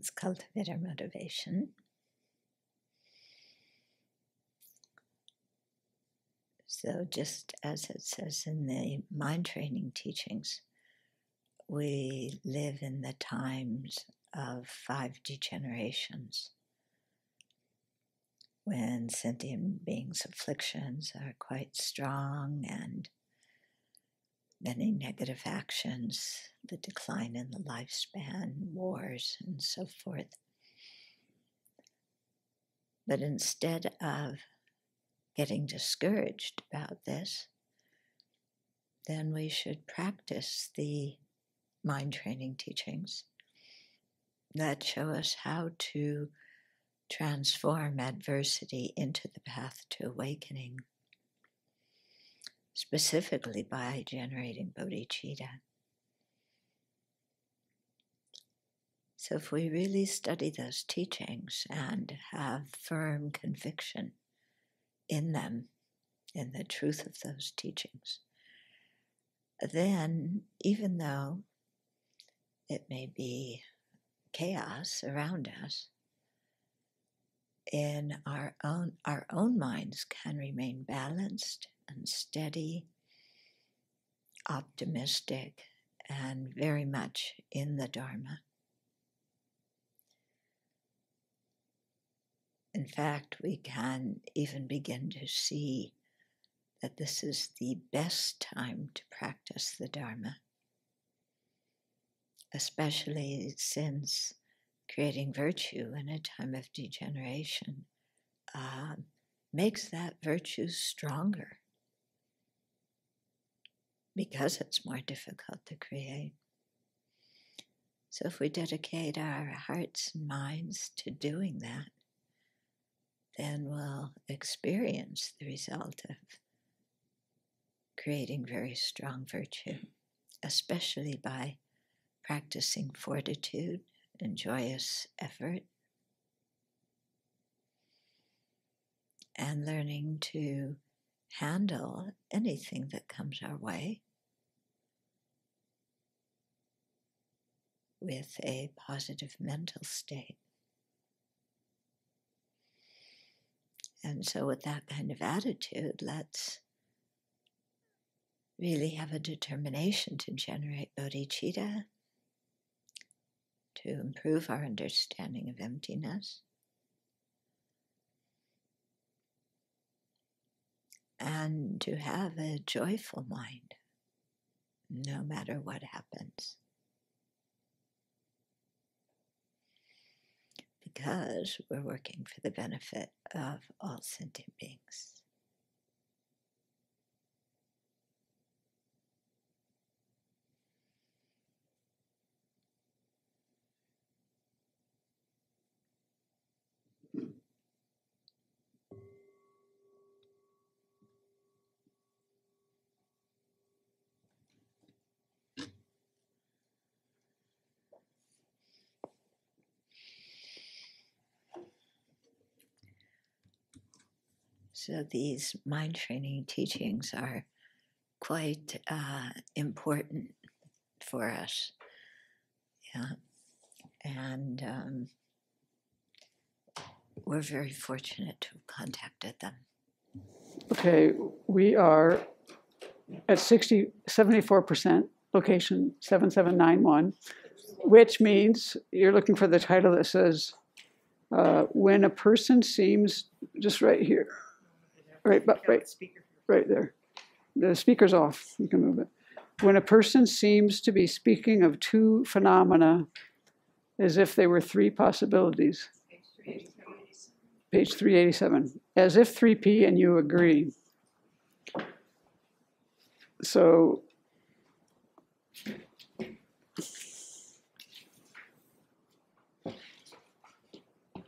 motivations, cultivator motivation. So just as it says in the mind training teachings, we live in the times of 5 degenerations, when sentient beings' afflictions are quite strong and many negative actions, the decline in the lifespan, wars, and so forth. But instead of getting discouraged about this, then we should practice the mind training teachings that show us how to transform adversity into the path to awakening, specifically by generating bodhicitta. So if we really study those teachings and have firm conviction in them, in the truth of those teachings, then even though it may be chaos around us, in our own minds can remain balanced and steady, optimistic, and very much in the Dharma. In fact, we can even begin to see that this is the best time to practice the Dharma, especially since creating virtue in a time of degeneration makes that virtue stronger because it's more difficult to create. So if we dedicate our hearts and minds to doing that, then we'll experience the result of creating very strong virtue, especially by practicing fortitude and joyous effort, and learning to handle anything that comes our way with a positive mental state. And so with that kind of attitude, let's really have a determination to generate bodhicitta, to improve our understanding of emptiness, and to have a joyful mind, no matter what happens. Because we're working for the benefit of all sentient beings. So these mind training teachings are quite important for us, yeah. And we're very fortunate to have contacted them. Okay, we are at 74% location 7791, which means you're looking for the title that says, when a person seems, just right here. Right, but right there. The speaker's off. You can move it. When a person seems to be speaking of two phenomena as if they were three possibilities. Page 387. Page 387. As if 3P and you agree. So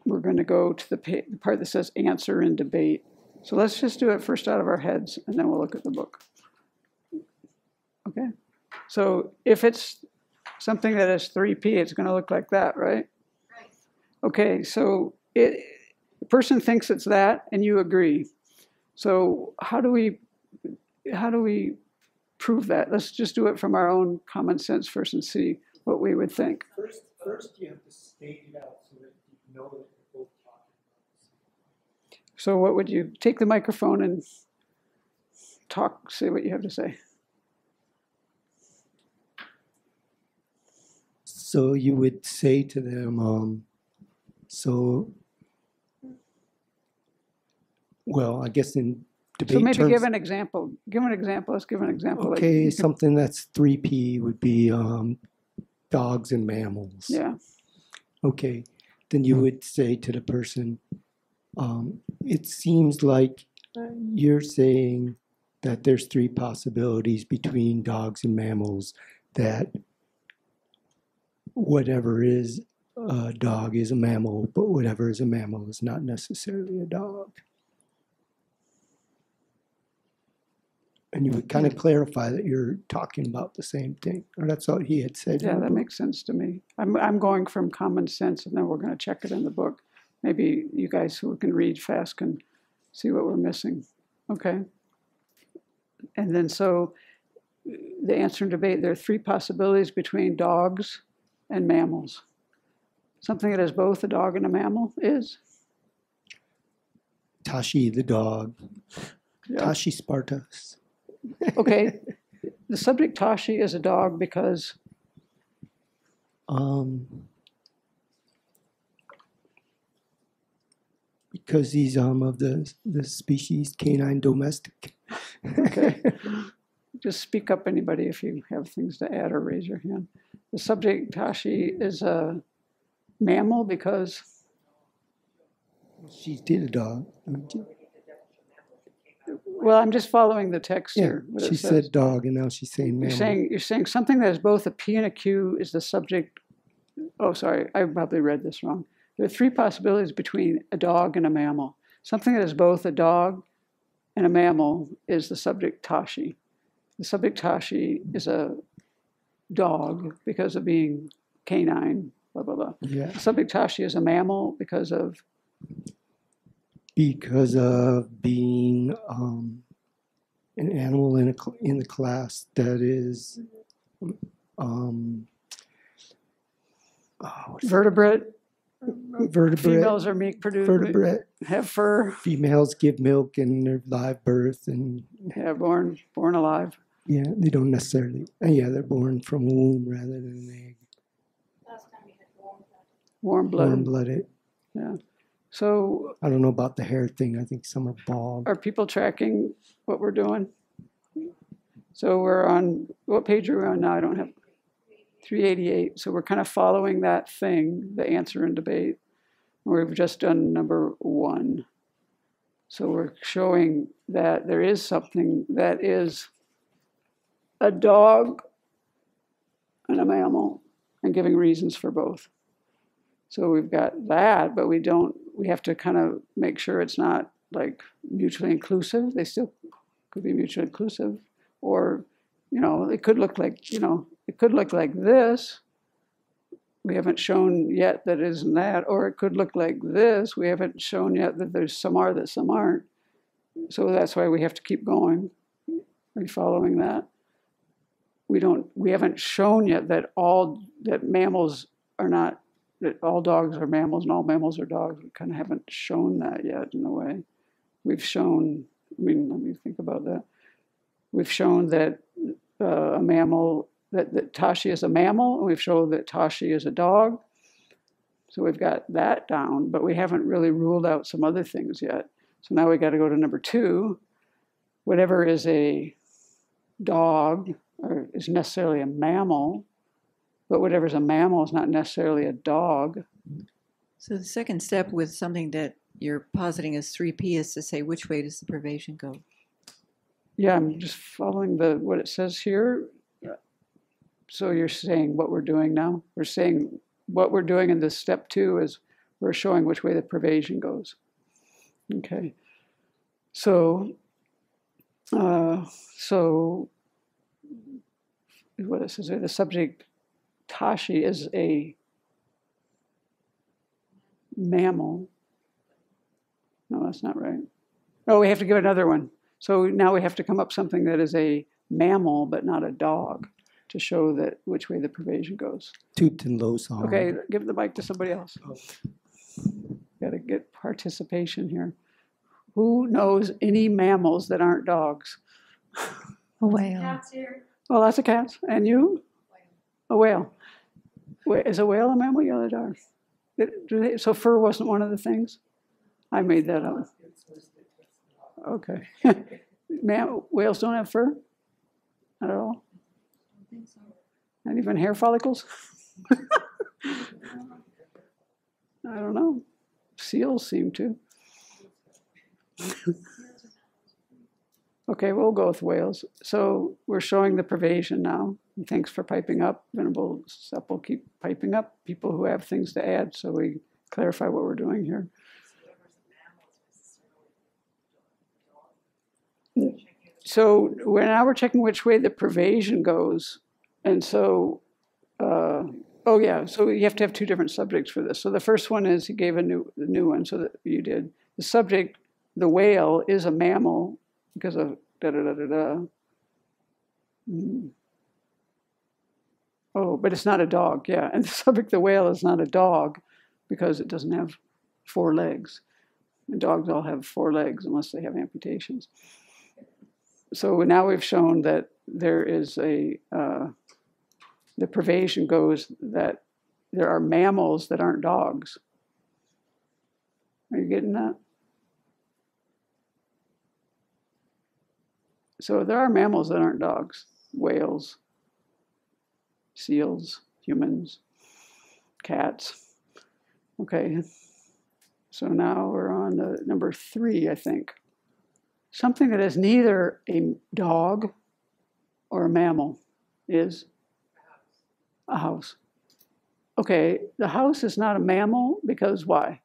we're going to go to the part that says answer and debate. So let's just do it first out of our heads, and then we'll look at the book. Okay? So if it's something that is 3P, it's going to look like that, right? Right. Okay, so the person thinks it's that, and you agree. So how do we prove that? Let's just do it from our own common sense first and see what we would think. First, first you have to state it out so that you know that you're both talking about the same thing. So what would you, take the microphone and talk, say what you have to say. So you would say to them, well, I guess in debate terms... So maybe give an example. Give an example. Let's give an example. Okay, like something that's 3P would be dogs and mammals. Yeah. Okay, then you would say to the person, it seems like you're saying that there's three possibilities between dogs and mammals, that whatever is a dog is a mammal, but whatever is a mammal is not necessarily a dog. And you would kind of clarify that you're talking about the same thing. Or that's all he had said. Yeah, that makes sense to me. I'm going from common sense, and then we're going to check it in the book. Maybe you guys who can read fast can see what we're missing. Okay. And then so the answer in debate, there are three possibilities between dogs and mammals. Something that is both a dog and a mammal is? Tashi the dog. Yep. Tashi Spartas. Okay, the subject Tashi is a dog because? Because he's of the species canine domestic. Okay, just speak up anybody if you have things to add or raise your hand. The subject Tashi is a mammal because? She did a dog. Well, I'm just following the text here. She said dog, and now she's saying mammal. You're saying something that is both a P and a Q is the subject. Oh, sorry, I probably read this wrong. There are three possibilities between a dog and a mammal. Something that is both a dog and a mammal is the subject Tashi. The subject Tashi is a dog because of being canine, blah, blah, blah. Yeah. The subject Tashi is a mammal because of... Because of being an animal in the class that is vertebrate. Females are meat producers. Have fur. Females give milk and they're live birth and born alive. Yeah, they don't necessarily. Yeah, they're born from a womb rather than an egg. Last time we had warm blooded. Yeah. So I don't know about the hair thing. I think some are bald. Are people tracking what we're doing? So we're on, what page are we on now? I don't have 388. So we're kind of following that thing, the answer in debate. We've just done number one. So we're showing that there is something that is a dog and a mammal and giving reasons for both. So we've got that, but we don't, we have to kind of make sure it's not like mutually inclusive. They still could be mutually inclusive, or, you know, it could look like, you know, it could look like this. We haven't shown yet that it isn't that, or it could look like this. We haven't shown yet that there's some are that some aren't. So that's why we have to keep going. Are you following that? We haven't shown yet that that mammals are not, that all dogs are mammals and all mammals are dogs. We kind of haven't shown that yet in a way. We've shown, I mean, let me think about that. We've shown that a mammal, that Tashi is a mammal, and we've shown that Tashi is a dog. So we've got that down, but we haven't really ruled out some other things yet. So now we got to go to number two. Whatever is a dog or is necessarily a mammal, but whatever's a mammal is not necessarily a dog. So the second step with something that you're positing as 3P is to say, which way does the pervasion go? Yeah, I'm just following what it says here. Yeah. So you're saying what we're doing now? We're saying what we're doing in this step two is we're showing which way the pervasion goes. Okay. So, what it says here, the subject... Tashi is a mammal. No, that's not right. Oh, we have to give another one. So now we have to come up something that is a mammal, but not a dog. to show that which way the pervasion goes. Okay, give the mic to somebody else. Got to get participation here. Who knows any mammals that aren't dogs? A whale. Cats here. Oh, lots of cats. And you? A whale. Wait, is a whale a mammal? Yeah, they are. So fur wasn't one of the things? I made that up. Okay. Whales don't have fur? Not at all? Not even hair follicles? I don't know. Seals seem to. Okay, we'll go with whales. So we're showing the pervasion now. And thanks for piping up. Venerable Seppo, keep piping up. People who have things to add, so we clarify what we're doing here. So now we're checking which way the pervasion goes. And so, oh yeah, so you have to have two different subjects for this. So the first one is he gave a new one, so that you did. The subject, the whale, is a mammal because of da-da-da-da-da. Oh, but it's not a dog, yeah. And the subject, the whale, is not a dog because it doesn't have four legs. And dogs all have four legs unless they have amputations. So now we've shown that there is a, the pervasion goes that there are mammals that aren't dogs. Are you getting that? So there are mammals that aren't dogs. Whales, seals, humans, cats. Okay. So now we're on the number 3, I think. Something that is neither a dog or a mammal is a house. Okay, the house is not a mammal because why?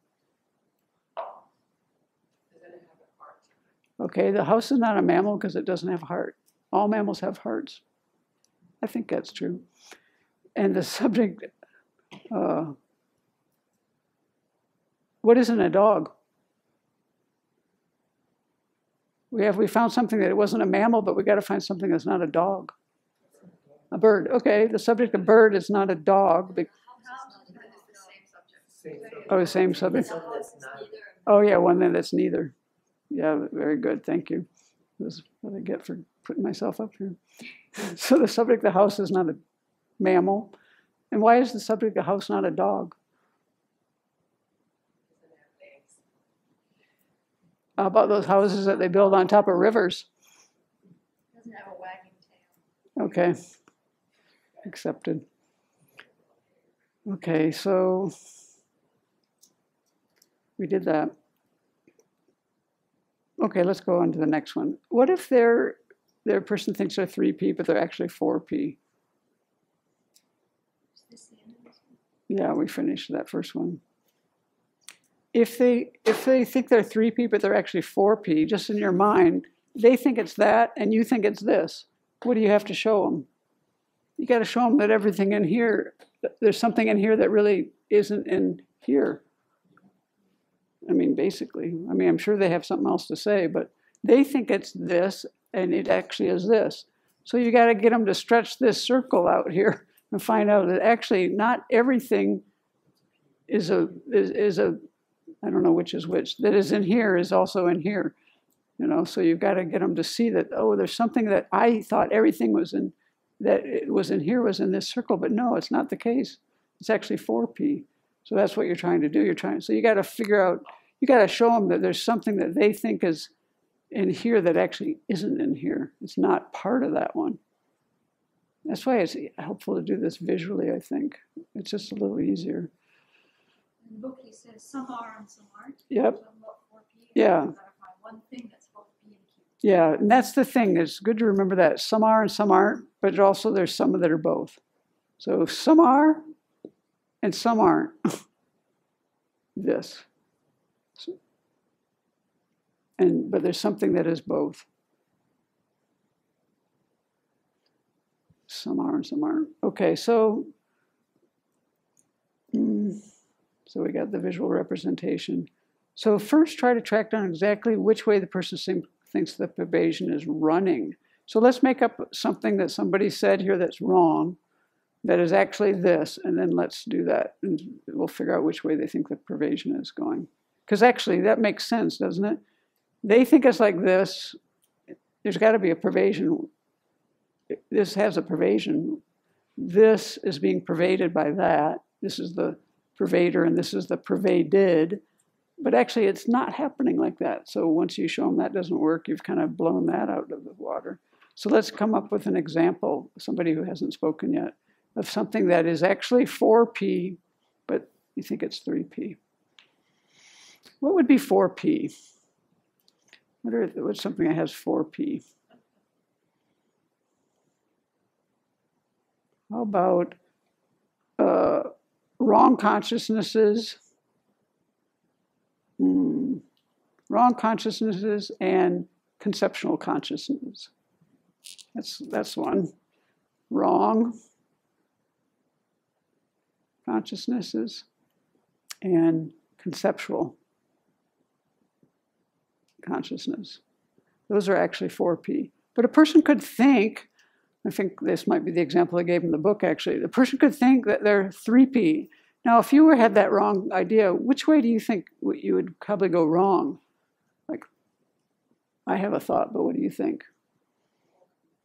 Okay, the house is not a mammal because it doesn't have a heart. All mammals have hearts. I think that's true. And the subject, what isn't a dog? We found something that it wasn't a mammal, but we got to find something that's not a dog. A bird. Okay, the subject of bird is not a dog. Oh, the same subject. Oh, yeah, one that's neither. Yeah, very good. Thank you. This is what I get for putting myself up here. So the subject of the house is not a mammal. And why is the subject of the house not a dog? How about those houses that they build on top of rivers? Doesn't have a wagging tail. Okay. Accepted. Okay, so we did that. Okay, let's go on to the next one. What if their person thinks they're 3P, but they're actually 4P? Yeah, we finished that first one. If they think they're 3P, but they're actually 4P, just in your mind, they think it's that and you think it's this. What do you have to show them? You got to show them that everything in here, there's something in here that really isn't in here. I mean, basically. I mean, I'm sure they have something else to say, but they think it's this and it actually is this. So you got to get them to stretch this circle out here and find out that actually not everything is a I don't know which is which, that is in here is also in here, you know, so you've got to get them to see that, oh, there's something that I thought everything was in, that it was in here was in this circle, but no, it's not the case. It's actually 4P. So that's what you're trying to do. So you got to figure out, you got to show them that there's something that they think is in here that actually isn't in here. It's not part of that one. That's why it's helpful to do this visually, I think. It's just a little easier. In the book, he says some are and some aren't. Yep. Yeah. Yeah, and that's the thing. It's good to remember that some are and some aren't, but also there's some that are both. So some are and some aren't. This. So, but there's something that is both. Some are and some aren't. Okay, so. So we got the visual representation. So first, try to track down exactly which way the person thinks the pervasion is running. So let's make up something that somebody said here that's wrong, that is actually this, and then let's do that, and we'll figure out which way they think the pervasion is going. Because actually, that makes sense, doesn't it? They think it's like this. There's got to be a pervasion. This has a pervasion. This is being pervaded by that. This is the pervader, and this is the pervaded. But actually, it's not happening like that. So once you show them that doesn't work, you've kind of blown that out of the water. So let's come up with an example, somebody who hasn't spoken yet, of something that is actually 4P, but you think it's 3P. What would be 4P? What's something that has 4P? How about wrong consciousnesses? Wrong consciousnesses and conceptual consciousness. That's one. Wrong consciousnesses and conceptual consciousness. Those are actually 4P. But a person could think, I think this might be the example I gave in the book actually, the person could think that they're 3P. Now, if you had that wrong idea, which way do you think you would probably go wrong? Like, I have a thought, but what do you think?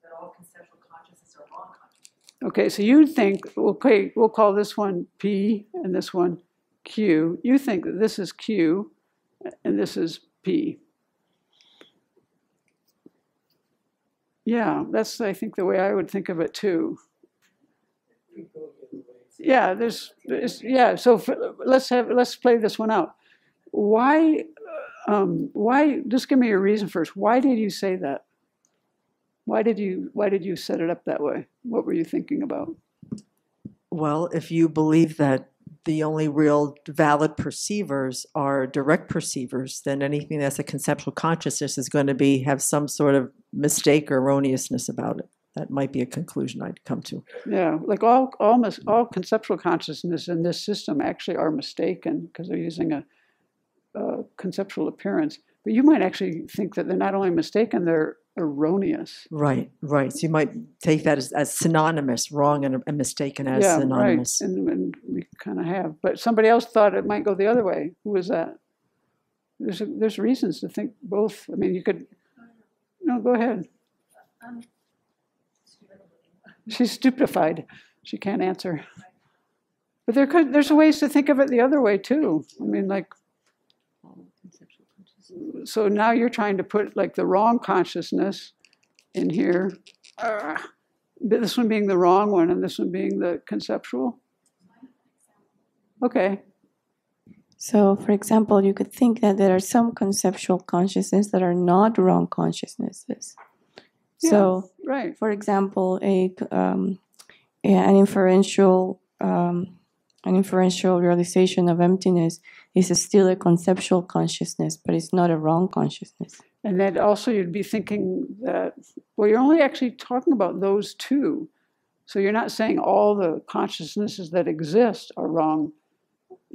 That all conceptual consciousness are wrong consciousness. Okay, so you think, okay, we'll call this one P and this one Q. You think that this is Q and this is P. Yeah, that's, I think, the way I would think of it, too. Yeah, so let's play this one out. Why? Just give me your reason first. Why did you say that? Why did you set it up that way? What were you thinking about? Well, if you believe that the only real valid perceivers are direct perceivers, then anything that's a conceptual consciousness is going to have some sort of mistake or erroneousness about it. That might be a conclusion I'd come to. Yeah, like all conceptual consciousness in this system actually are mistaken because they're using a conceptual appearance. But you might actually think that they're not only mistaken, they're erroneous. Right, right. So you might take that as synonymous, wrong and mistaken as synonymous. Right. And we kind of have. But somebody else thought it might go the other way. Who was that? There's reasons to think both. I mean, you could... No, go ahead. She's stupefied. She can't answer. But there's ways to think of it the other way, too. I mean, like, so now you're trying to put, like, the wrong consciousness in here. This one being the wrong one and this one being the conceptual. Okay. So, for example, you could think that there are some conceptual consciousness that are not wrong consciousnesses. So, yeah, right. For example, an inferential realization of emptiness is still a conceptual consciousness, but it's not a wrong consciousness. And then also you'd be thinking that, well, you're only actually talking about those two. So you're not saying all the consciousnesses that exist are wrong.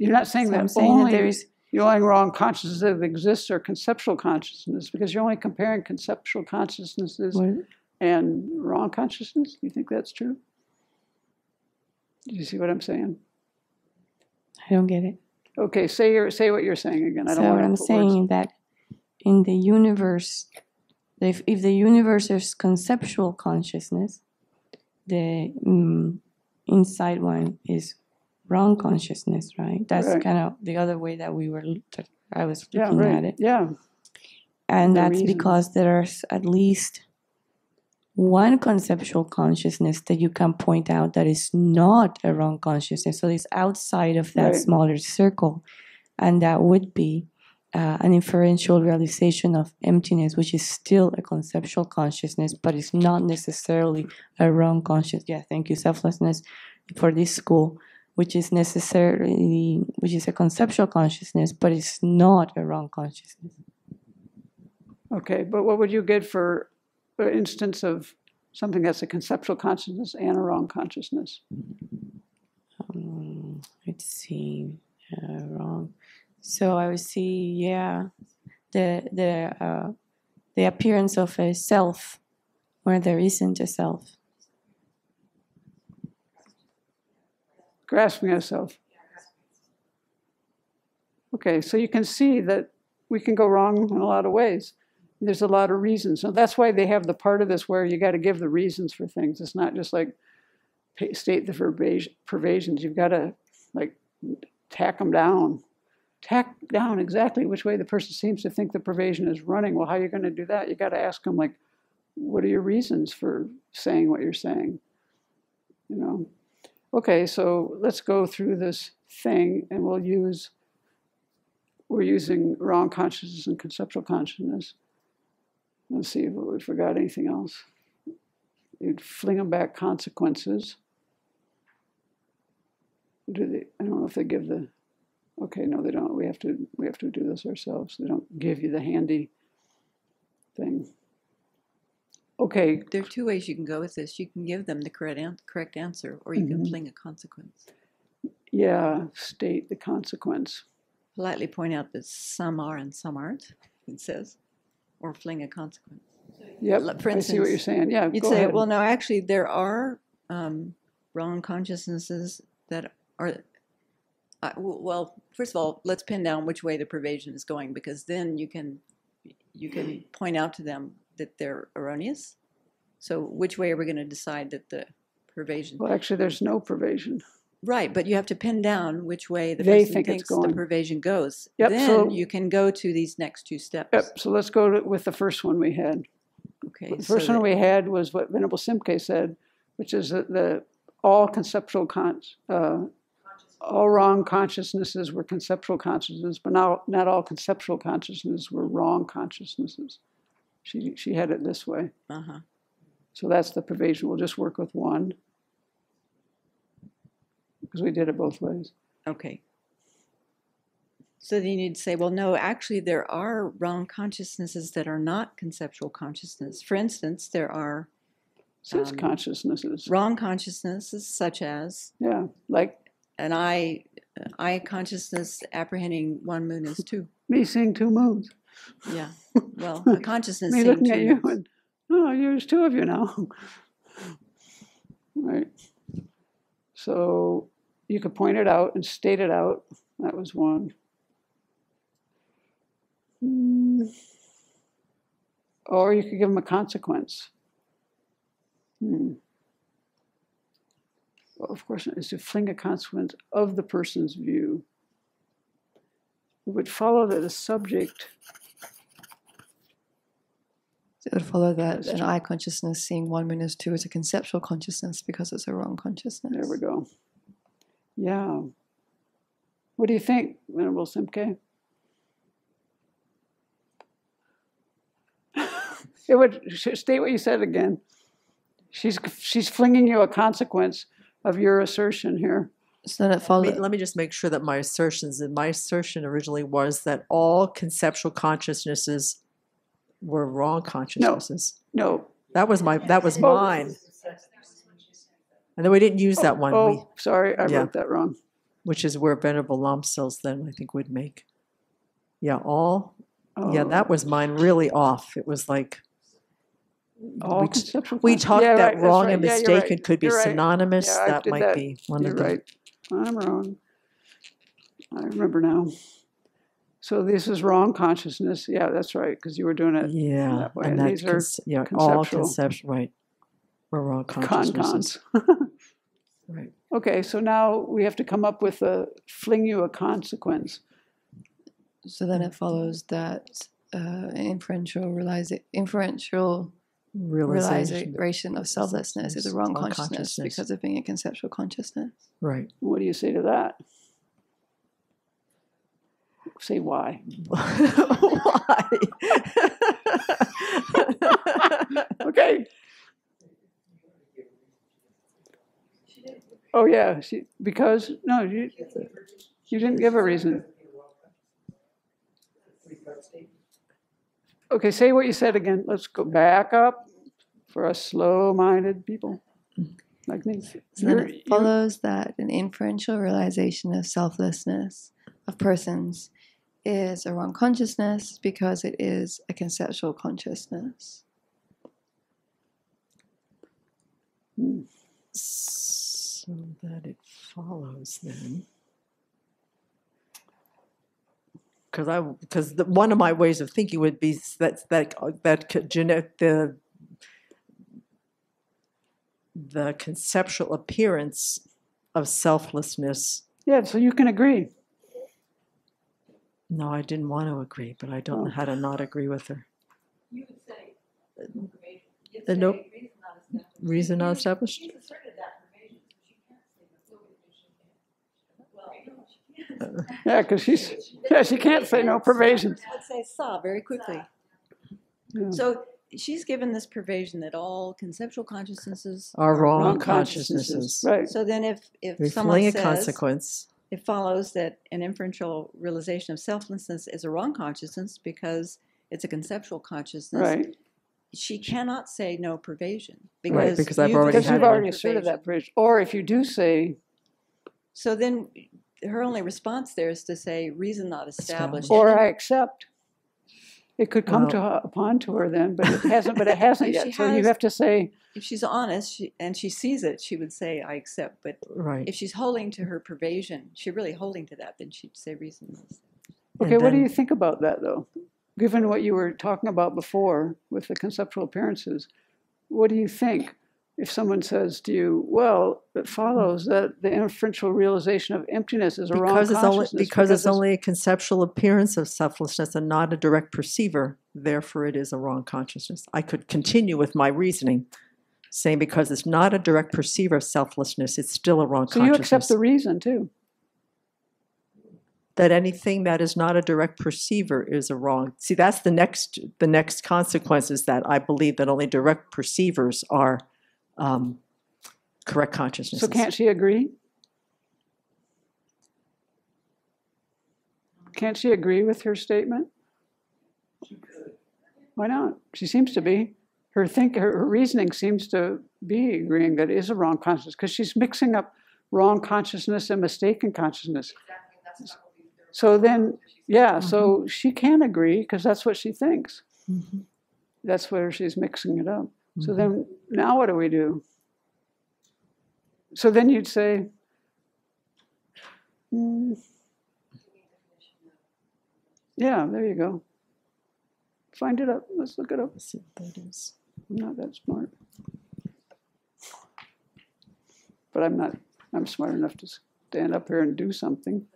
You're not saying the only wrong consciousness that exists are conceptual consciousness, because you're only comparing conceptual consciousnesses and wrong consciousness. Do you think that's true? Do you see what I'm saying? I don't get it. Okay, say what you're saying again. That in the universe, if the universe is conceptual consciousness, the inside one is wrong consciousness, right? That's kind of the other way that I was looking at it. Yeah. And that's because there's at least one conceptual consciousness that you can point out that is not a wrong consciousness. So it's outside of that smaller circle. And that would be an inferential realization of emptiness, which is still a conceptual consciousness, but it's not necessarily a wrong consciousness. Yeah, thank you, selflessness, for this school. Which is a conceptual consciousness, but it's not a wrong consciousness. Okay, but what would you get for an instance of something that's a conceptual consciousness and a wrong consciousness? Let's see, wrong. So I would see, the appearance of a self where there isn't a self. Grasping a self. Okay, so you can see that we can go wrong in a lot of ways. There's a lot of reasons. So that's why they have the part of this where you got to give the reasons for things. It's not just like state the pervasions. You've got to like tack them down. Tack down exactly which way the person seems to think the pervasion is running. Well, how are you going to do that? You got to ask them, like, what are your reasons for saying what you're saying? You know? Okay, so let's go through this thing, and we'll use... We're using wrong consciousness and conceptual consciousness. Let's see if we forgot anything else. You'd fling them back consequences. Do they, I don't know if they give the... Okay, no, they don't. We have to do this ourselves. They don't give you the handy thing. Okay. There are two ways you can go with this. You can give them the correct answer, or you can fling a consequence. Yeah, state the consequence. Politely point out that some are and some aren't, it says, or fling a consequence. Yep, for instance, I see what you're saying. Yeah, you'd say, well, no, actually, there are wrong consciousnesses that are... well, first of all, let's pin down which way the pervasion is going, because then you can point out to them that they're erroneous. So which way are we going to decide that the pervasion... Well, actually, there's no pervasion. Right, but you have to pin down which way the person thinks the pervasion goes. Yep, then so, you can go to these next two steps. Yep, so let's go with the first one we had. Okay. The first one we had was what Venerable Simke said, which is that the all wrong consciousnesses were conceptual consciousnesses, but not all conceptual consciousnesses were wrong consciousnesses. She had it this way. Uh-huh. So that's the pervasion. We'll just work with one, because we did it both ways. Okay. So then you'd say, well, no, actually there are wrong consciousnesses that are not conceptual consciousness. For instance, there are sense consciousnesses. Wrong consciousnesses such as... Yeah, like... An eye consciousness apprehending one moon is two. Me seeing two moons. Yeah. Well, a consciousness seeing two moons. Me looking at you and, oh, there's two of you now. Right. So you could point it out and state it out. That was one. Or you could give them a consequence. Well, of course, is to fling a consequence of the person's view. It would follow that the subject... It would follow that an eye consciousness seeing one minus two is a conceptual consciousness because it's a wrong consciousness. There we go. Yeah. What do you think, Venerable Simke? It would state what you said again. She's flinging you a consequence of your assertion here. So then it follows. Let me just make sure that my assertion originally was that all conceptual consciousnesses were wrong consciousnesses. No. That was mine. And then we didn't use that one. Oh, sorry, I wrote that wrong. Which is where Venerable Lomsels then I think would make. Yeah, all. Oh. Yeah, that was mine really off. It was like. We talked that wrong and mistaken could be synonymous. Yeah, that might be one of them. You're right. I'm wrong. I remember now. So this is wrong consciousness. Yeah, that's right, because you were doing it that way. And these are all conceptual. Right. We're wrong consciousness. Right. Okay, so now we have to come up with a fling you a consequence. So then it follows that inferential realization of selflessness is a wrong consciousness because of being a conceptual consciousness. Right. What do you say to that? Say why. Why? Okay. Oh yeah, because no, you didn't give a reason. Okay, say what you said again. Let's go back up for us slow-minded people like me. So then it follows that an inferential realization of selflessness of persons is a wrong consciousness because it is a conceptual consciousness. So that it follows then, because one of my ways of thinking would be the conceptual appearance of selflessness. Yeah, so you can agree. No, I didn't want to agree, but I don't know how to not agree with her. You would say nope. Reason not established. She's asserted that pervasion, so she can't say no. Well, I know she can. Yeah, because she can't say no pervasion. I would say saw very quickly. Yeah. So she's given this pervasion that all conceptual consciousnesses are wrong consciousnesses. Right. So then, if someone says a consequence, it follows that an inferential realization of selflessness is a wrong consciousness because it's a conceptual consciousness. Right. She cannot say no pervasion because I've already asserted that pervasion. Or if you do say, so then her only response there is to say reason not established. Or I accept. It could come upon her then, but it hasn't. But it hasn't yet. So you have to say, if she's honest and she sees it, she would say I accept. But if she's holding to her pervasion, she's really holding to that, then she'd say reason not established. Okay, what do you think about that though? Given what you were talking about before with the conceptual appearances, what do you think if someone says to you, well, it follows that the inferential realization of emptiness is a wrong consciousness? Because it's only a conceptual appearance of selflessness and not a direct perceiver, therefore it is a wrong consciousness. I could continue with my reasoning, saying because it's not a direct perceiver of selflessness, it's still a wrong consciousness. So you accept the reason too? That anything that is not a direct perceiver is a wrong. See, that's the next consequence is that I believe that only direct perceivers are correct consciousnesses. So can't she agree? Can't she agree with her statement? She could. Why not? She seems to be. Her reasoning seems to be agreeing that it is a wrong consciousness because she's mixing up wrong consciousness and mistaken consciousness. Exactly. That's not. So then, yeah, so she can agree because that's what she thinks. Mm-hmm. That's where she's mixing it up. Mm-hmm. So then, now what do we do? So then you'd say, yeah, there you go. Find it up. Let's look it up. Let's see what that is. I'm not that smart. But I'm smart enough to stand up here and do something.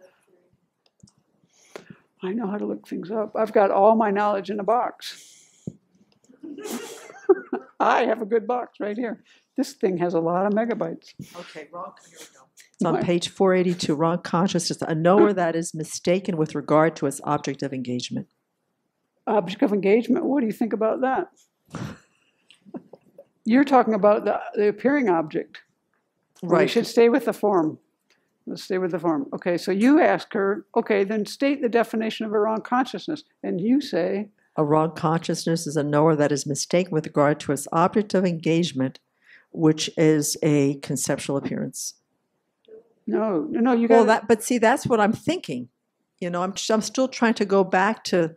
I know how to look things up. I've got all my knowledge in a box. I have a good box right here. This thing has a lot of megabytes. Okay, wrong, here we go. It's on page 482, wrong consciousness, a knower that is mistaken with regard to its object of engagement. Object of engagement, what do you think about that? You're talking about the appearing object. Right. We should stay with the form. Let's stay with the form. Okay, so you ask her, okay, then state the definition of a wrong consciousness. And you say, a wrong consciousness is a knower that is mistaken with regard to its object of engagement, which is a conceptual appearance. No, no, you got that. But see, that's what I'm thinking. You know, I'm still trying to go back to.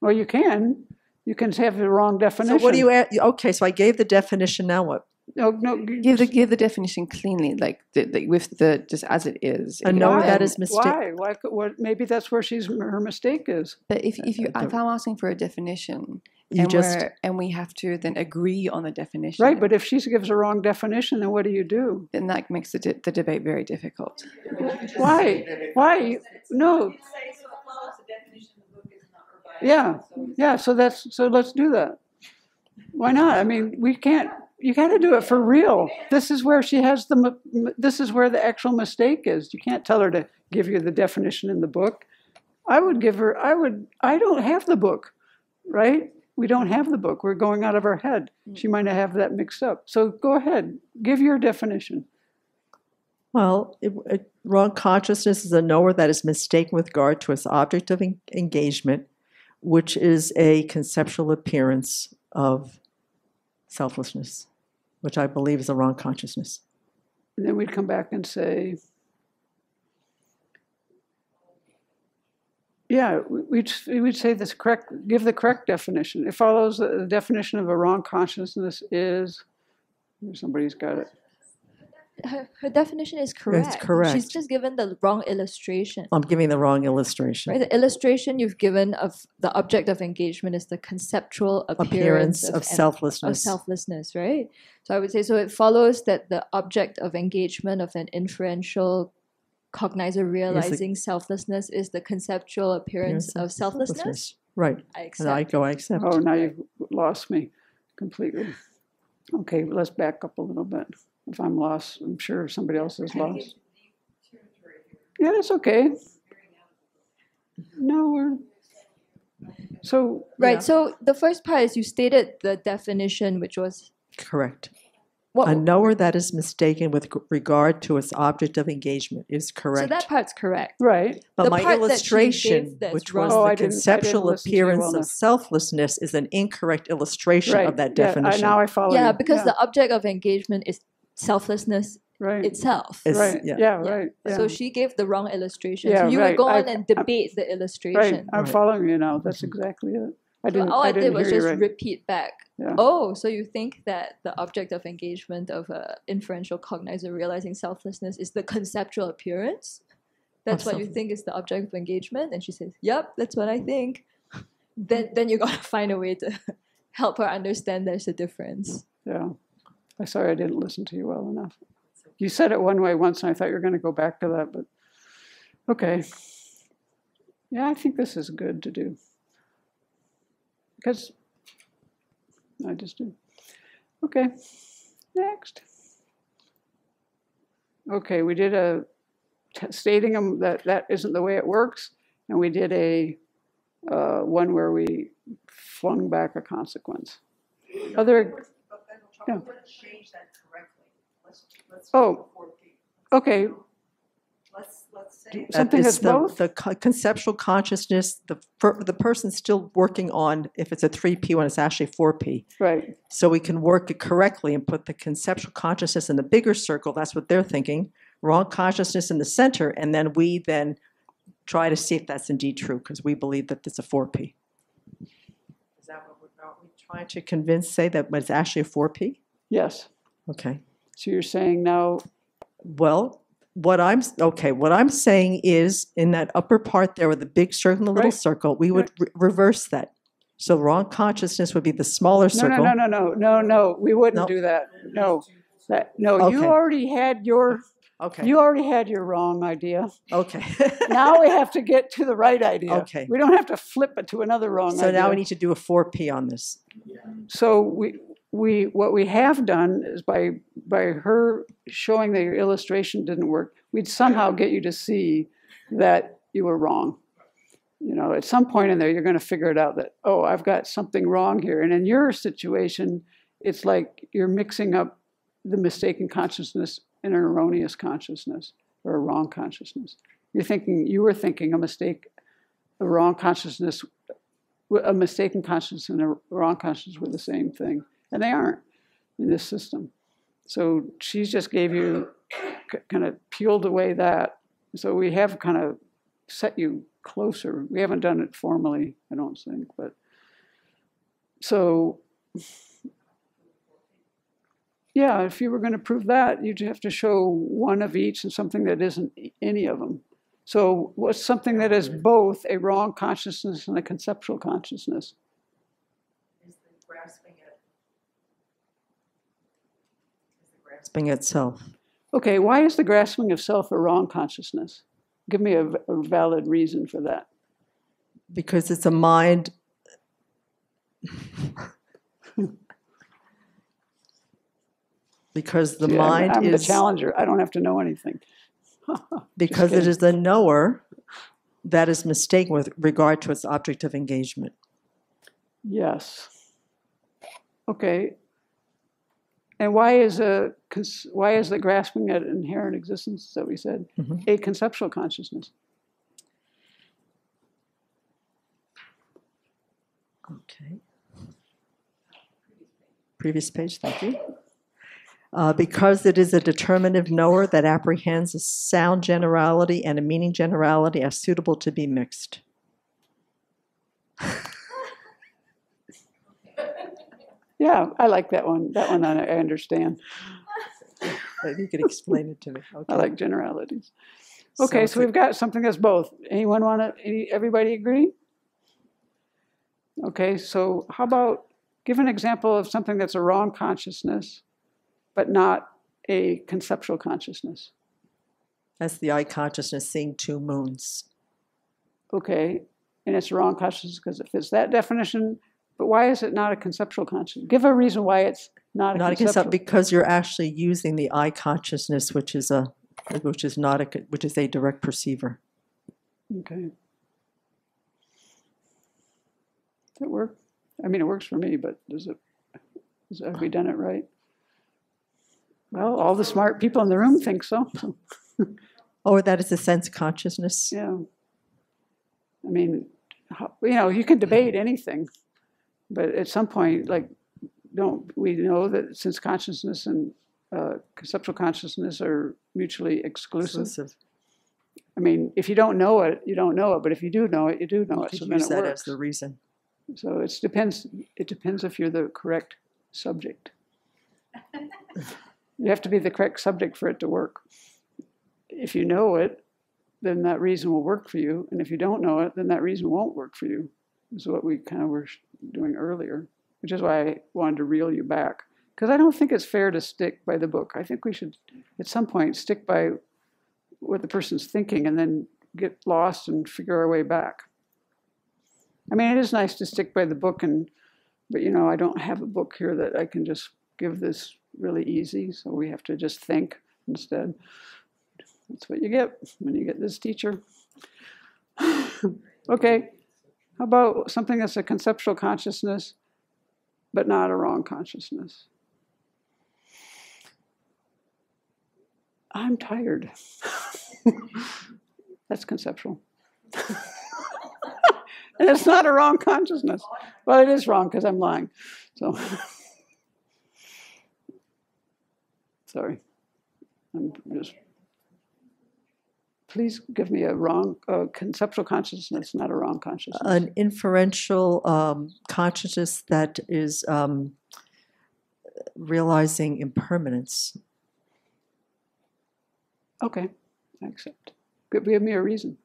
Well, you can. You can have the wrong definition. So what do you add? Okay, so I gave the definition. Now what? No, no. Give the definition cleanly, like just as it is. A knower that is mistaken. Why? What? Maybe that's where her mistake is. But if I'm asking for a definition, and we have to then agree on the definition, right? But if she gives a wrong definition, then what do you do? Then that makes the debate very difficult. Why? Why? No. Yeah, yeah. So let's do that. Why not? I mean, we can't. You got to do it for real. This is where she has this is where the actual mistake is. You can't tell her to give you the definition in the book. I don't have the book, right? We don't have the book. We're going out of our head. She might have that mixed up. So go ahead, give your definition. Well, wrong consciousness is a knower that is mistaken with regard to its object of engagement, which is a conceptual appearance of selflessness, which I believe is a wrong consciousness. And then we'd come back and say, yeah, we'd say this correct, give the correct definition. It follows that the definition of a wrong consciousness is Somebody's got it. Her definition is correct. It's correct. She's just given the wrong illustration. I'm giving the wrong illustration. Right? The illustration you've given of the object of engagement is the conceptual appearance of selflessness. Of selflessness, right? So I would say, so it follows that the object of engagement of an inferential cognizer realizing selflessness is the conceptual appearance of selflessness. Right. I accept. And I accept. Oh, now you've lost me completely. Okay, let's back up a little bit. If I'm lost, I'm sure somebody else is lost. Yeah, that's okay. No, we're... So, right, yeah. So the first part is you stated the definition, which was... Correct. What? A knower that is mistaken with regard to its object of engagement is correct. So that part's correct. Right. But the my illustration, which was the conceptual appearance of selflessness, is an incorrect illustration of that definition. Now I follow you. Because the object of engagement is selflessness itself. So she gave the wrong illustration. Yeah, so you would go on and debate the illustration. Right. I'm following you now. That's exactly it. All I did was just repeat back. Yeah. Oh, so you think that the object of engagement of an inferential cognizer realizing selflessness is the conceptual appearance? That's what you think is the object of engagement? And she says, yep, that's what I think. Then you got to find a way to help her understand there's a difference. Yeah. I'm sorry I didn't listen to you well enough. You said it one way once, and I thought you were going to go back to that, but okay. Yeah, I think this is good to do. Because I just do. Okay, next. Okay, we did a stating that isn't the way it works, and we did a one where we flung back a consequence. Other. Yeah. Oh. Okay. Let's say something that's both the conceptual consciousness. The person's still working on if it's a 3P when it's actually 4P. Right. So we can work it correctly and put the conceptual consciousness in the bigger circle. That's what they're thinking. Wrong consciousness in the center, and then we then try to see if that's indeed true because we believe that it's a 4P. Is that what we're trying to convince? Say that it's actually a 4P. Yes. Okay. So you're saying now. Well. What I'm saying is in that upper part there with the big circle and the little circle, we would reverse that. So wrong consciousness would be the smaller circle. No. We wouldn't do that. No. You already had your wrong idea. Okay. Now we have to get to the right idea. Okay. We don't have to flip it to another wrong idea. So now we need to do a 4P on this. Yeah. So what we have done is by her showing that your illustration didn't work, we'd somehow get you to see that you were wrong. You know, at some point in there, you're going to figure it out that, oh, I've got something wrong here. And in your situation, it's like you're mixing up the mistaken consciousness and an erroneous consciousness or a wrong consciousness. You were thinking a mistaken consciousness and a wrong consciousness were the same thing. And they aren't in this system. So she just gave you, kind of peeled away that. So we have kind of set you closer. We haven't done it formally, I don't think. But so, yeah, if you were going to prove that, you'd have to show one of each and something that isn't any of them. So what's something that is both a wrong consciousness and a conceptual consciousness? Is the grasping at self. Okay, why is the grasping of self a wrong consciousness? Give me a valid reason for that. Because it's a mind... because the mind I'm is... I'm the challenger. I don't have to know anything. Because it is the knower that is mistaken with regard to its object of engagement. Yes. Okay. And why is the grasping at inherent existence that we said a conceptual consciousness? Okay. Previous page, thank you. Because it is a determinative knower that apprehends a sound generality and a meaning generality as suitable to be mixed. Yeah, I like that one. That one I understand. You could explain it to me. Okay. I like generalities. Okay, so we've got something that's both. Anyone want to, everybody agree? Okay, so how about give an example of something that's a wrong consciousness, but not a conceptual consciousness. That's the eye consciousness seeing two moons. Okay, and it's a wrong consciousness because it fits that definition. But why is it not a conceptual consciousness? Give a reason why it's not a conceptual. Because you're actually using the eye consciousness, which is a, which is a direct perceiver. Okay. Does it work? I mean, it works for me, but does it? Have we done it right? Well, all the smart people in the room think so. Or that it's a sense consciousness. Yeah. I mean, you know, you can debate anything, but at some point, like, don't we know that sense consciousness and conceptual consciousness are mutually exclusive? I mean, if you don't know it, you don't know it. But if you do know it, you do know it. So then it works. That as the reason. So it depends. It depends if you're the correct subject. You have to be the correct subject for it to work. If you know it, then that reason will work for you. And if you don't know it, then that reason won't work for you. Is what we kind of were doing earlier, which is why I wanted to reel you back, because I don't think it's fair to stick by the book. I think we should, at some point, stick by what the person's thinking, and then get lost and figure our way back. I mean, it is nice to stick by the book, but you know, I don't have a book here that I can just give this really easy, so we have to just think instead. That's what you get when you get this teacher. Okay, how about something that's a conceptual consciousness, but not a wrong consciousness? I'm tired. That's conceptual. And it's not a wrong consciousness. Well, it is wrong because I'm lying. So, sorry. I'm just. Please give me a wrong conceptual consciousness, not a wrong consciousness. An inferential consciousness that is realizing impermanence. Okay, I accept. Give me a reason.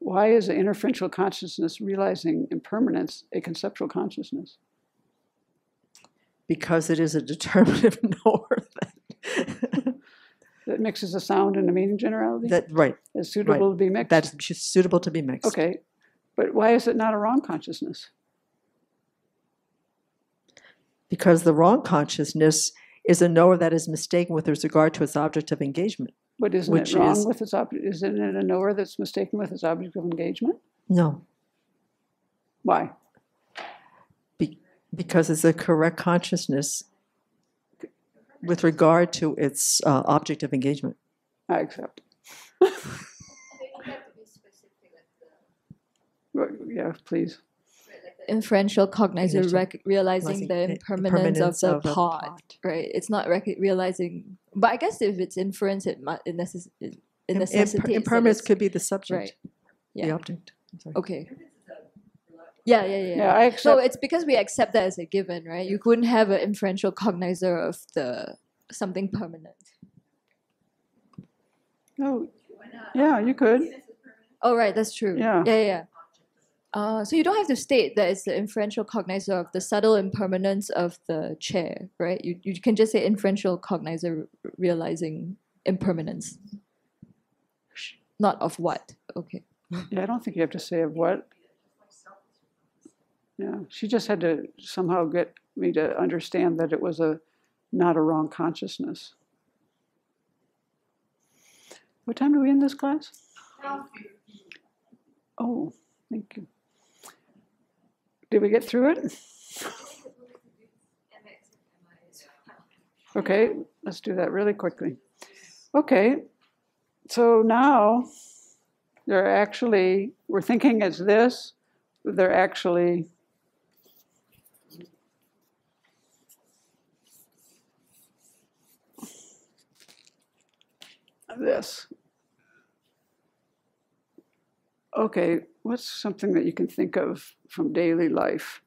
Why is the inferential consciousness realizing impermanence a conceptual consciousness? Because it is a determinative knower. That mixes a sound and a meaning generality? That, right. Is suitable to be mixed? That's suitable to be mixed. Okay. But why is it not a wrong consciousness? Because the wrong consciousness is a knower that is mistaken with regard to its object of engagement. But isn't it wrong with its object? Isn't it a knower that's mistaken with its object of engagement? No. Why? Because it's a correct consciousness with regard to its object of engagement. I accept. I think you have to be specific. Yeah, please. Inferential cognizer, realizing the impermanence of the pod, right? It's not realizing, but I guess if it's inference, it necessitates. Impermanence could be the subject, right. Yeah. The object. Okay. Yeah. I accept. So it's because we accept that as a given, right? You couldn't have an inferential cognizer of the something permanent. No. Yeah, you could. Oh, right. That's true. Yeah. So you don't have to state that it's the inferential cognizer of the subtle impermanence of the chair, right? You can just say inferential cognizer realizing impermanence. Not of what. Okay. Yeah, I don't think you have to say of what. Yeah, she just had to somehow get me to understand that it was not a wrong consciousness. What time do we end this class? Oh, thank you. Did we get through it? Okay, let's do that really quickly. Okay, so now we're thinking as this, they're actually this. Okay, what's something that you can think of from daily life?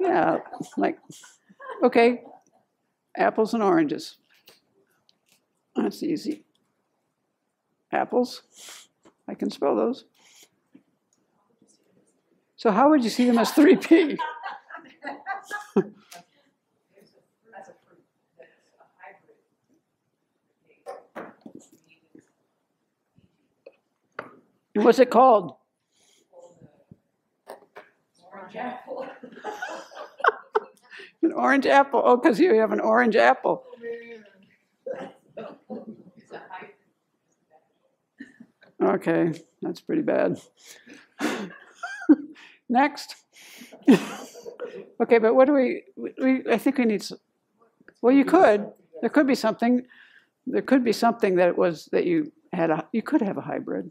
Yeah, like, okay, apples and oranges. That's easy. Apples, I can spell those. So how would you see them as 3P? What's it called? Orange apple. An orange apple. Oh, because you have an orange apple. Okay, that's pretty bad. Next. Okay, but what do we I think we need some, well, you could. There could be something that was that you had a, you could have a hybrid.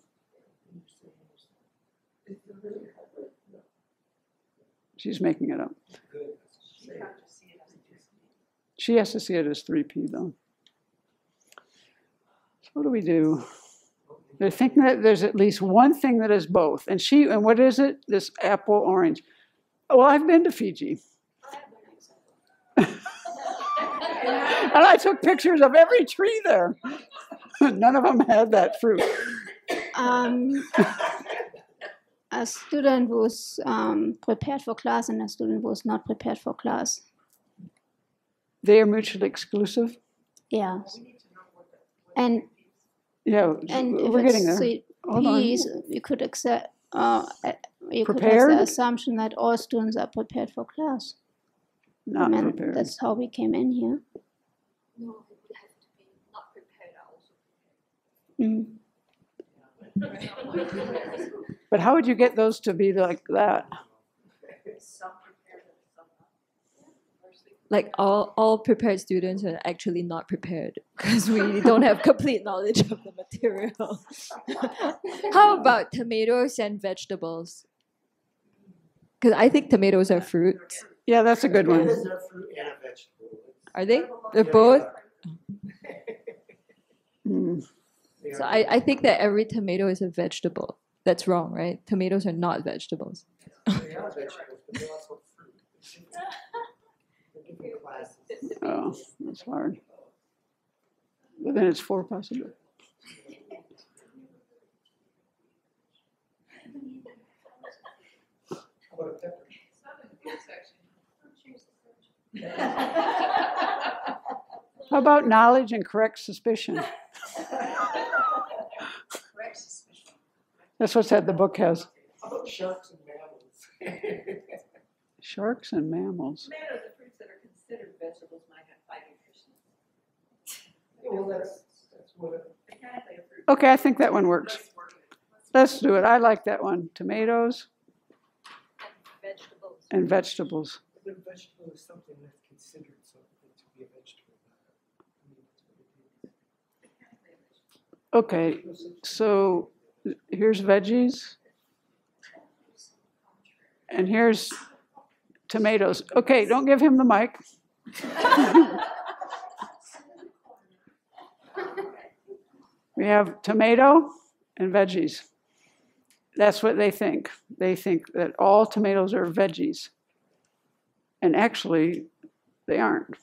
She's making it up. She has to see it as 3P, though. So what do we do? They're thinking that there's at least one thing that is both. And she, and what is it? This apple orange. Well, I've been to Fiji. And I took pictures of every tree there. None of them had that fruit. A student was prepared for class and a student was not prepared for class. They are mutually exclusive? Yeah. And yeah, and we're getting there. You could accept, you could have the assumption that all students are prepared for class. Not prepared. That's how we came in here. No, it would have to be not prepared, also prepared. Mm. But how would you get those to be like that? Like all prepared students are actually not prepared because we don't have complete knowledge of the material. How about tomatoes and vegetables? Because I think tomatoes are fruits. Yeah, that's a good one. Tomatoes are fruit and a vegetable. Are they? They're both? Mm. So I think that every tomato is a vegetable. That's wrong, right? Tomatoes are not vegetables. Oh, that's hard. But then it's four possible. How about knowledge and correct suspicion? That's what's that the book has. How about sharks and mammals? Sharks and mammals. Tomatoes are fruits that are considered vegetables might have 5 nutrients. Well, that's what. Okay, I think that one works. Let's do it. I like that one. Tomatoes and vegetables. And vegetables. But a vegetable is something that's considered something to be a vegetable. Okay, so. Here's veggies, and here's tomatoes. Okay, don't give him the mic. We have tomato and veggies. That's what they think. They think that all tomatoes are veggies. And actually, they aren't.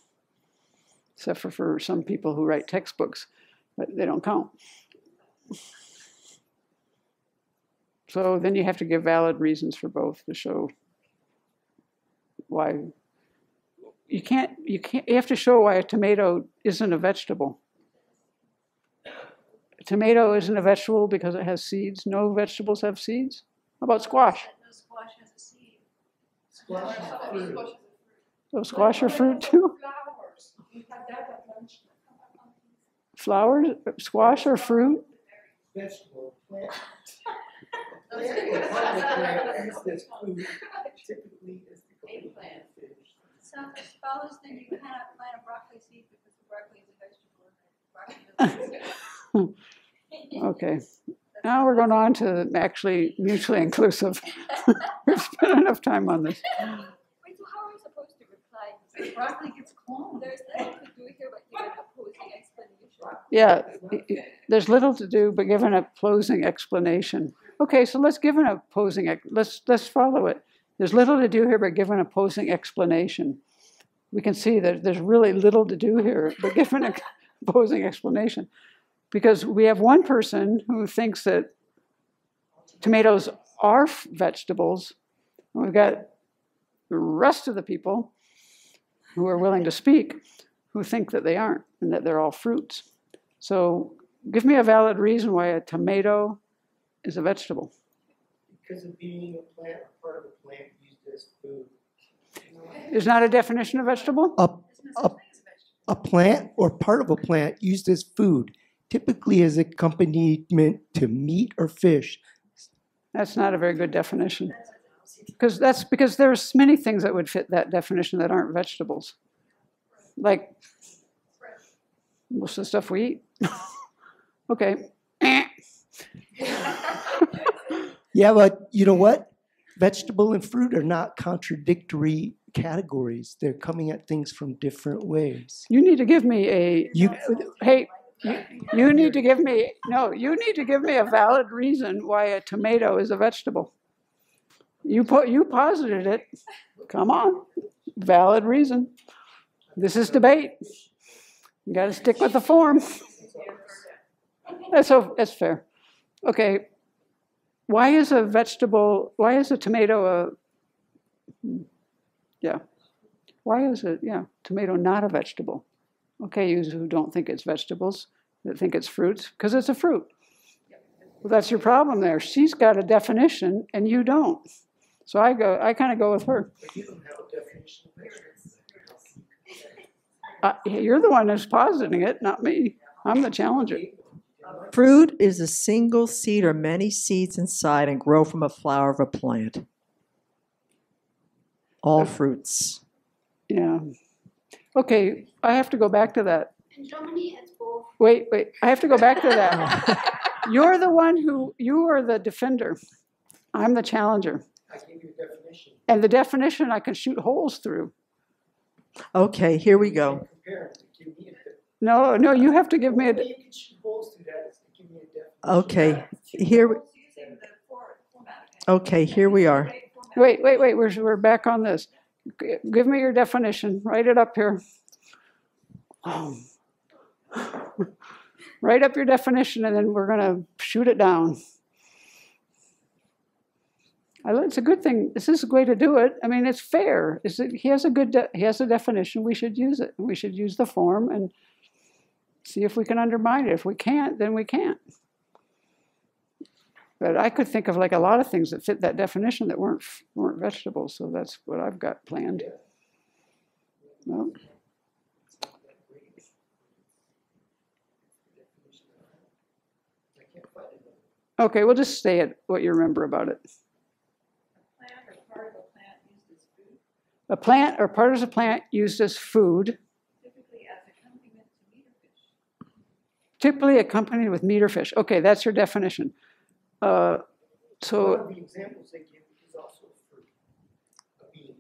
Except for some people who write textbooks, but they don't count. So then you have to give valid reasons for both to show why you have to show why a tomato isn't a vegetable. A tomato isn't a vegetable because it has seeds. No vegetables have seeds. How about squash? No squash has a seed. Squash is a fruit. Oh, squash are fruit too? Flowers? Squash or fruit? Vegetable. So if it follows, then you cannot plant a broccoli seed because the broccoli is a vegetable. Okay. Now we're going on to actually mutually inclusive. We've spent enough time on this. Wait, so how are we supposed to reply? If broccoli gets cloned. There's nothing to do here but give an opposing explanation. Yeah, there's little to do but give an opposing explanation. Okay, so let's give an opposing, let's follow it. There's little to do here but give an opposing explanation. We can see that there's really little to do here but give an opposing explanation. Because we have one person who thinks that tomatoes are vegetables, and we've got the rest of the people who are willing to speak who think that they aren't and that they're all fruits. So give me a valid reason why a tomato is a vegetable. Because of being a plant or part of a plant used as food. Is not a definition of vegetable? A plant or part of a plant used as food, typically as accompaniment to meat or fish. That's not a very good definition. Because there's many things that would fit that definition that aren't vegetables. Like most of the stuff we eat. Okay. Yeah, but you know what? Vegetable and fruit are not contradictory categories. They're coming at things from different ways. You need to give me a... you need to give me a valid reason why a tomato is a vegetable. You posited it. Come on. Valid reason. This is debate. You got to stick with the form. That's fair. Okay. Why is a vegetable, why is a tomato a, yeah. Why is a, yeah, tomato not a vegetable? Okay, you who don't think it's vegetables, that think it's fruits, because it's a fruit. Well, that's your problem there. She's got a definition and you don't. So I kind of go with her. But you don't have a definition of vegetables. You're the one who's positing it, not me. I'm the challenger. Fruit is a single seed or many seeds inside and grow from a flower of a plant. All fruits. Yeah. Okay, I have to go back to that. In Germany, it's both. Wait, I have to go back to that. You're the one who, you are the defender. I'm the challenger. I give you a definition. And the definition I can shoot holes through. Okay, here we go. No, you have to give me a... Okay, here we are. Wait, we're back on this. Give me your definition. Write it up here. Oh. Write up your definition and then we're going to shoot it down. It's a good thing. This is a way to do it. I mean, it's fair. He has a definition. We should use it. We should use the form and see if we can undermine it. If we can't, then we can't. But I could think of like a lot of things that fit that definition that weren't vegetables. So that's what I've got planned. Well, okay, we'll just stay at what you remember about it. A plant or part of a plant used as food. Typically as accompaniment to meat or fish. Typically accompanied with meat or fish. Okay, that's your definition. So one of the examples they give is also a fruit, a bean.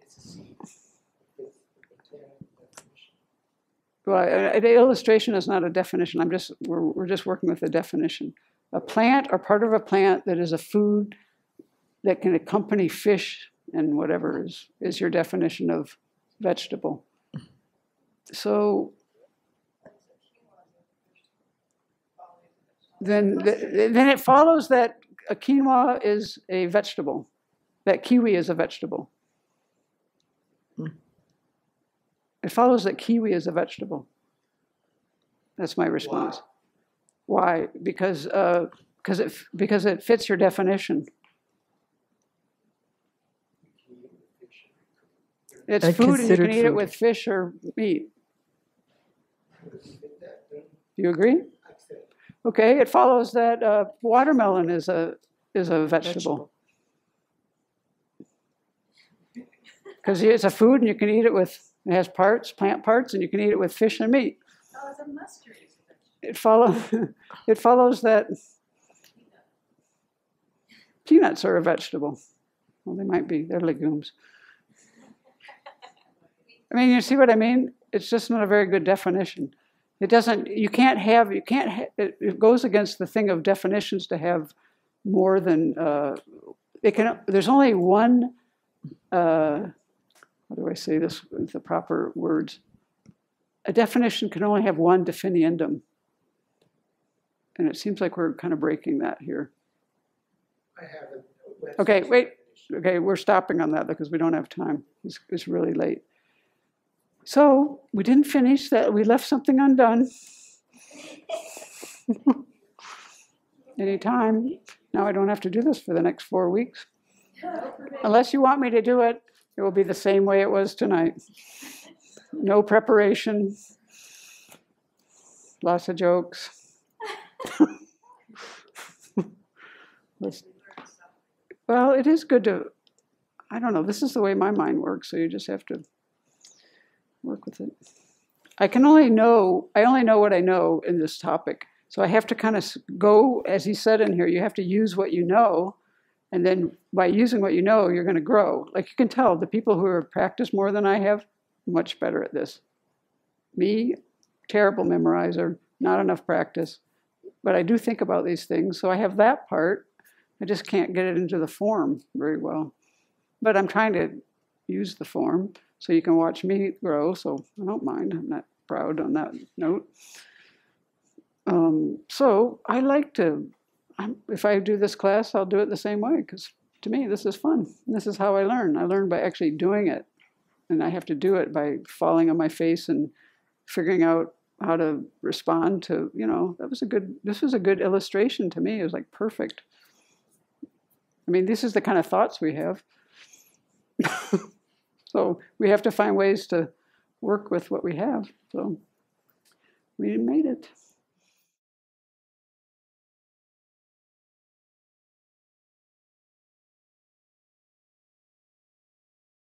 It's a seed. Well, an illustration is not a definition. We're just working with a definition. A plant or part of a plant that is a food that can accompany fish. And whatever is your definition of vegetable. So then it follows that a quinoa is a vegetable, that kiwi is a vegetable. It follows that kiwi is a vegetable. That's my response. Why? Because it fits your definition. It's food and you can eat it with fish or meat. Do you agree? Okay, it follows that watermelon is a vegetable. Because it's a food and you can eat it with, it has parts, plant parts, and you can eat it with fish and meat. Oh, it's a mustard. It follows that peanuts are a vegetable. Well, they might be, they're legumes. I mean, you see what I mean? It's just not a very good definition. It doesn't, it goes against the thing of definitions to have more than There's only one, how do I say this with the proper words? A definition can only have one definiendum. And it seems like we're kind of breaking that here. I haven't. Okay, wait. Okay, we're stopping on that because we don't have time. It's really late. So we didn't finish that. We left something undone. Anytime. Now I don't have to do this for the next 4 weeks. Unless you want me to do it, it will be the same way it was tonight. No preparation. Lots of jokes. Well, it is good to, I don't know, this is the way my mind works, so you just have to work with it. I only know what I know in this topic. So I have to kind of go, as he said in here, you have to use what you know, and then by using what you know, you're going to grow. Like you can tell, the people who have practiced more than I have, much better at this. Me, terrible memorizer, not enough practice. But I do think about these things, so I have that part. I just can't get it into the form very well. But I'm trying to use the form so you can watch me grow, so I don't mind. I'm not proud on that note. So I like to, if I do this class, I'll do it the same way, because to me, this is fun. This is how I learn. I learn by actually doing it. And I have to do it by falling on my face and figuring out how to respond to, you know, this was a good illustration to me. It was like perfect. I mean, this is the kind of thoughts we have. So we have to find ways to work with what we have. So we made it.